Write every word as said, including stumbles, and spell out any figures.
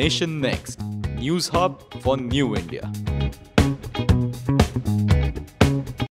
Nation Next, News Hub for New India.